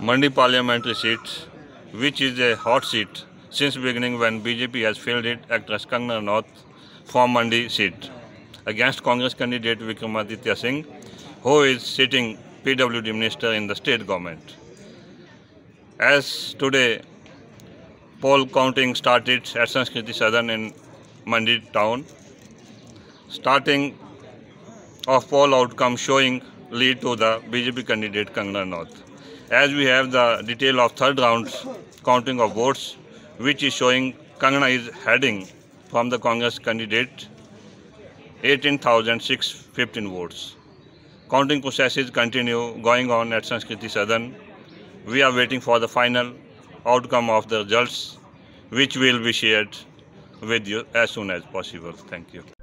Mandi parliamentary seats, which is a hot seat since beginning when BJP has failed it, actress Kangana North from Mandi seat against Congress candidate Vikramaditya Singh, who is sitting PWD minister in the state government. As today poll counting started at Sanskriti Sadan in Mandi town, starting of poll outcome showing lead to the BJP candidate Kangana North. As we have the detail of third round's counting of votes, which is showing Kangana is heading from the Congress candidate 18,615 votes. Counting processes continue going on at Sanskriti Sadan. We are waiting for the final outcome of the results, which will be shared with you as soon as possible. Thank you.